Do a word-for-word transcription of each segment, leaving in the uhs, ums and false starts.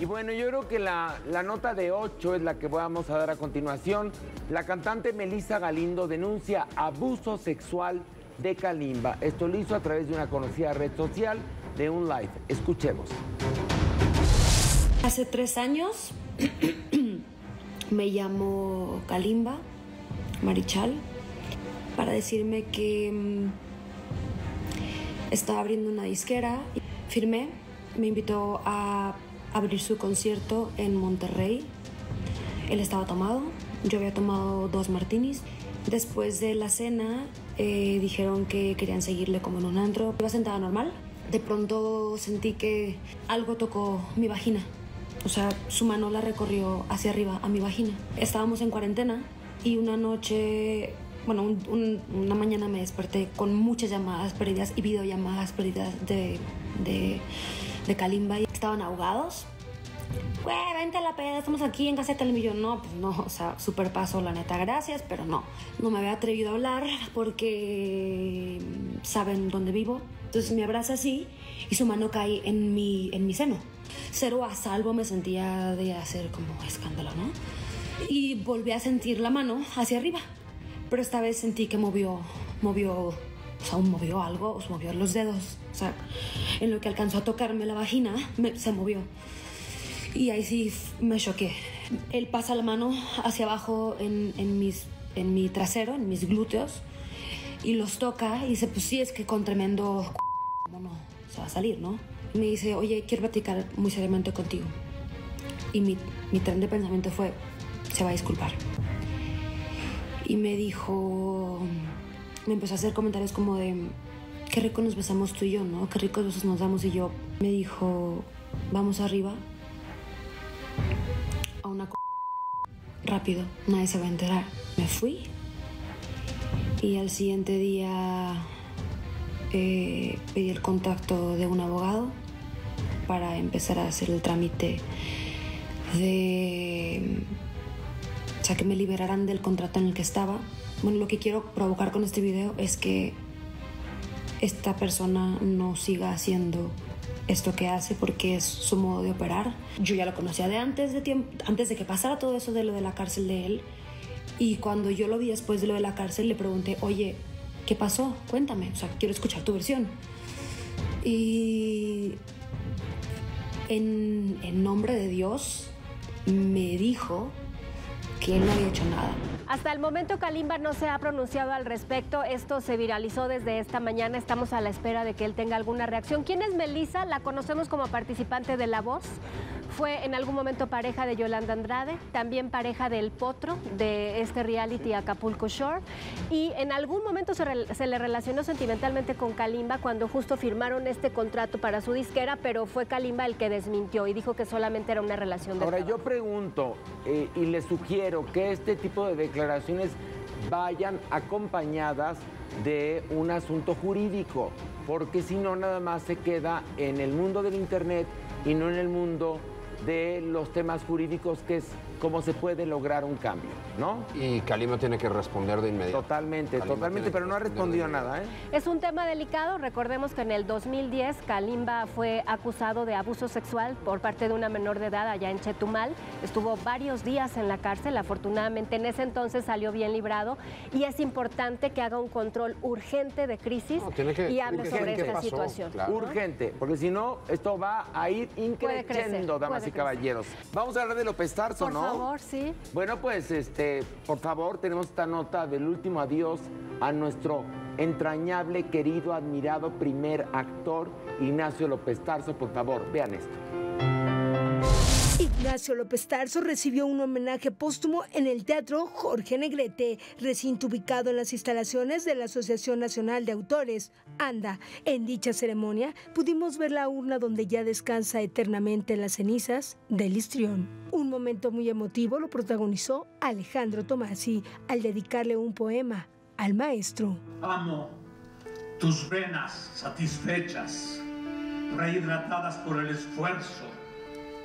Y bueno, yo creo que la, la nota de ocho es la que vamos a dar a continuación. La cantante Melissa Galindo denuncia abuso sexual de Kalimba. Esto lo hizo a través de una conocida red social de un live. Escuchemos. Hace tres años me llamó Kalimba Marichal para decirme que estaba abriendo una disquera. Firmé, me invitó a abrir su concierto en Monterrey. Él estaba tomado, yo había tomado dos martinis. Después de la cena eh, dijeron que querían seguirle como en un antro. Iba sentada normal, de pronto sentí que algo tocó mi vagina. O sea, su mano la recorrió hacia arriba a mi vagina. Estábamos en cuarentena y una noche, bueno, un, un, una mañana me desperté con muchas llamadas perdidas y videollamadas perdidas de, de, de Kalimba. Estaban ahogados. Güey, vente a la peda, estamos aquí en casa de Kalimba. Y yo, no, pues no, o sea, súper paso, la neta, gracias, pero no. No me había atrevido a hablar porque saben dónde vivo. Entonces me abraza así y su mano cae en mi, en mi seno. Cero a salvo me sentía de hacer como escándalo, ¿no? Y volví a sentir la mano hacia arriba. Pero esta vez sentí que movió, movió... O sea, movió algo, o se movió los dedos. O sea, en lo que alcanzó a tocarme la vagina, me, se movió. Y ahí sí me choqué. Él pasa la mano hacia abajo en, en, mis, en mi trasero, en mis glúteos, y los toca y dice, pues sí, es que con tremendo c... ¿Cómo no? Se va a salir, ¿no? Y me dice, oye, quiero platicar muy seriamente contigo. Y mi, mi tren de pensamiento fue, se va a disculpar. Y me dijo... Me empezó a hacer comentarios como de, qué rico nos besamos tú y yo, ¿no? Qué ricos besos nos damos. Y yo, me dijo, vamos arriba a una c... rápido, nadie se va a enterar. Me fui y al siguiente día eh, pedí el contacto de un abogado para empezar a hacer el trámite de... O sea, que me liberaran del contrato en el que estaba. Bueno, lo que quiero provocar con este video es que esta persona no siga haciendo esto que hace porque es su modo de operar. Yo ya lo conocía de antes de tiempo, antes de que pasara todo eso de lo de la cárcel de él. Y cuando yo lo vi después de lo de la cárcel, le pregunté, oye, ¿qué pasó? Cuéntame, o sea, quiero escuchar tu versión. Y en, en nombre de Dios me dijo que él no había hecho nada. Hasta el momento Kalimba no se ha pronunciado al respecto. Esto se viralizó desde esta mañana. Estamos a la espera de que él tenga alguna reacción. ¿Quién es Melissa? La conocemos como participante de La Voz. Fue en algún momento pareja de Yolanda Andrade, también pareja del Potro, de este reality Acapulco Shore. Y en algún momento se, re, se le relacionó sentimentalmente con Kalimba cuando justo firmaron este contrato para su disquera, pero fue Kalimba el que desmintió y dijo que solamente era una relación de... Ahora, trabajo. Yo pregunto eh, y le sugiero que este tipo de declaraciones vayan acompañadas de un asunto jurídico, porque si no, nada más se queda en el mundo del internet y no en el mundo de los temas jurídicos, que es cómo se puede lograr un cambio, ¿no? Y Kalimba tiene que responder de inmediato. Totalmente, Kalimba totalmente, pero no ha respondido nada, ¿eh? Es un tema delicado. Recordemos que en el dos mil diez Kalimba fue acusado de abuso sexual por parte de una menor de edad allá en Chetumal. Estuvo varios días en la cárcel. Afortunadamente en ese entonces salió bien librado y es importante que haga un control urgente de crisis no, tiene que, y hable sobre esta pasó, situación. Claro. Urgente, porque si no, esto va a ir increciendo, damas y caballeros. Vamos a hablar de López Tarso, por ¿no? Por favor, sí. Bueno, pues, este, por favor, tenemos esta nota del último adiós a nuestro entrañable, querido, admirado primer actor, Ignacio López Tarso. Por favor, vean esto. Ignacio López Tarso recibió un homenaje póstumo en el Teatro Jorge Negrete, recinto ubicado en las instalaciones de la Asociación Nacional de Autores, ANDA. En dicha ceremonia pudimos ver la urna donde ya descansa eternamente las cenizas del histrión. Un momento muy emotivo lo protagonizó Alejandro Tomasi al dedicarle un poema al maestro. Amo tus venas satisfechas, rehidratadas por el esfuerzo,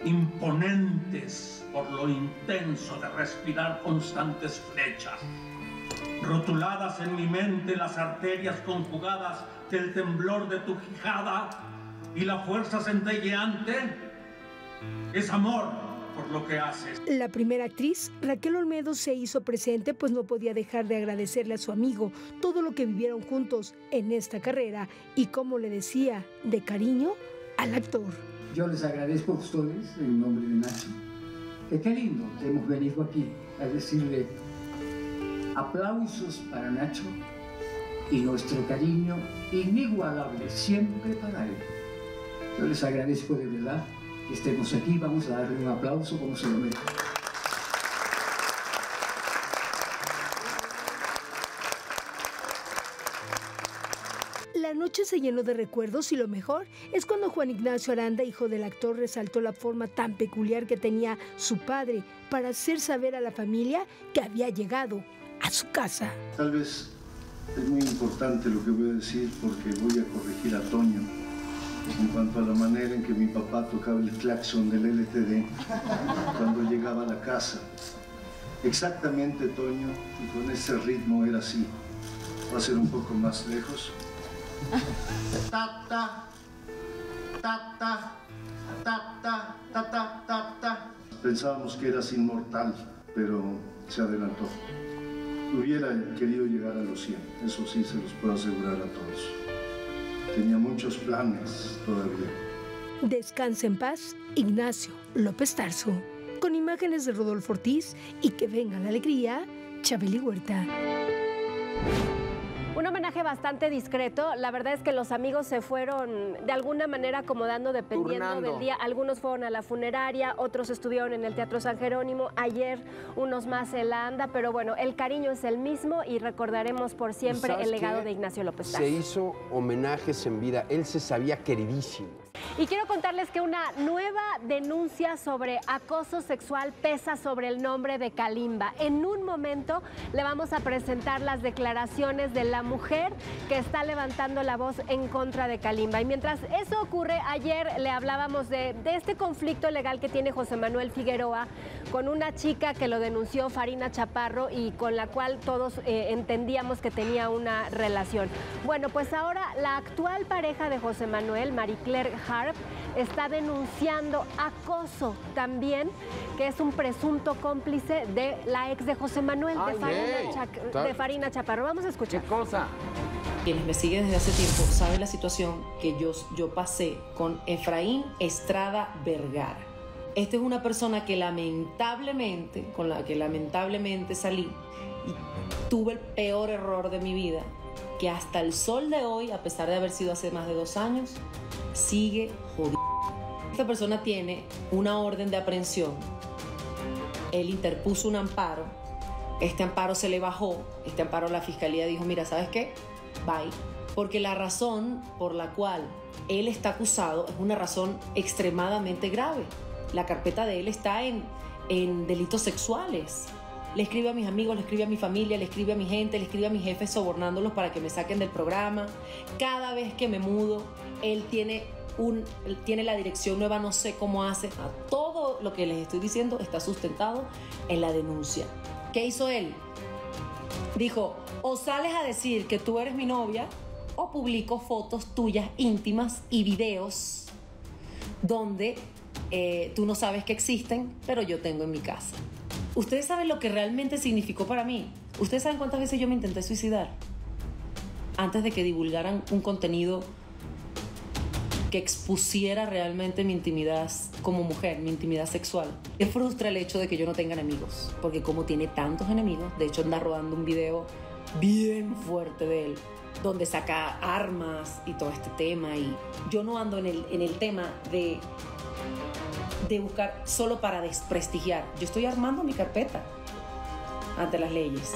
imponentes por lo intenso de respirar constantes flechas, rotuladas en mi mente las arterias conjugadas del temblor de tu quijada y la fuerza centelleante es amor por lo que haces. La primera actriz, Raquel Olmedo, se hizo presente, pues no podía dejar de agradecerle a su amigo todo lo que vivieron juntos en esta carrera y, como le decía, de cariño al actor. Yo les agradezco a ustedes en nombre de Nacho. Que qué lindo que hemos venido aquí a decirle aplausos para Nacho y nuestro cariño inigualable siempre para él. Yo les agradezco de verdad que estemos aquí. Vamos a darle un aplauso como se lo merece. La noche se llenó de recuerdos y lo mejor es cuando Juan Ignacio Aranda, hijo del actor, resaltó la forma tan peculiar que tenía su padre para hacer saber a la familia que había llegado a su casa. Tal vez es muy importante lo que voy a decir porque voy a corregir a Toño en cuanto a la manera en que mi papá tocaba el claxon del L T D cuando llegaba a la casa. Exactamente, Toño, y con ese ritmo era así. Va a ser un poco más lejos. Ta ta ta ta ta ta ta ta ta. Pensábamos que eras inmortal, pero se adelantó. Hubiera querido llegar a los cien, eso sí se los puedo asegurar a todos. Tenía muchos planes todavía. Descansa en paz, Ignacio López Tarso. Con imágenes de Rodolfo Ortiz y que venga la alegría, Chabeli Huerta. Un homenaje bastante discreto. La verdad es que los amigos se fueron de alguna manera acomodando dependiendo Turnando. del día. Algunos fueron a la funeraria, otros estuvieron en el Teatro San Jerónimo, ayer unos más en la ANDA, pero bueno, el cariño es el mismo y recordaremos por siempre el legado de Ignacio López Tarso. Se hizo homenajes en vida, él se sabía queridísimo. Y quiero contarles que una nueva denuncia sobre acoso sexual pesa sobre el nombre de Kalimba. En un momento le vamos a presentar las declaraciones de la mujer que está levantando la voz en contra de Kalimba. Y mientras eso ocurre, ayer le hablábamos de, de este conflicto legal que tiene José Manuel Figueroa con una chica que lo denunció, Farina Chaparro, y con la cual todos eh, entendíamos que tenía una relación. Bueno, pues ahora la actual pareja de José Manuel, Marie Claire Harp, está denunciando acoso también, que es un presunto cómplice de la ex de José Manuel, de Farina, Cha de Farina Chaparro. Vamos a escuchar. ¿Qué cosa? Quienes me siguen desde hace tiempo saben la situación que yo, yo pasé con Efraín Estrada Vergara. Esta es una persona que lamentablemente, con la que lamentablemente salí y tuve el peor error de mi vida, que hasta el sol de hoy, a pesar de haber sido hace más de dos años, sigue jodido. Esta persona tiene una orden de aprehensión. Él interpuso un amparo. Este amparo se le bajó. Este amparo la fiscalía dijo, mira, ¿sabes qué? Bye. Porque la razón por la cual él está acusado es una razón extremadamente grave. La carpeta de él está en, en delitos sexuales. Le escribe a mis amigos, le escribe a mi familia, le escribe a mi gente, le escribe a mis jefes sobornándolos para que me saquen del programa. Cada vez que me mudo, él tiene, un, él tiene la dirección nueva, no sé cómo hace. Todo lo que les estoy diciendo está sustentado en la denuncia. ¿Qué hizo él? Dijo, o sales a decir que tú eres mi novia o publico fotos tuyas íntimas y videos donde eh, tú no sabes que existen, pero yo tengo en mi casa. Ustedes saben lo que realmente significó para mí. Ustedes saben cuántas veces yo me intenté suicidar antes de que divulgaran un contenido que expusiera realmente mi intimidad como mujer, mi intimidad sexual. Me frustra el hecho de que yo no tenga enemigos, porque como tiene tantos enemigos, de hecho anda rodando un video bien fuerte de él, donde saca armas y todo este tema, y yo no ando en el, en el tema de... de buscar solo para desprestigiar. Yo estoy armando mi carpeta ante las leyes.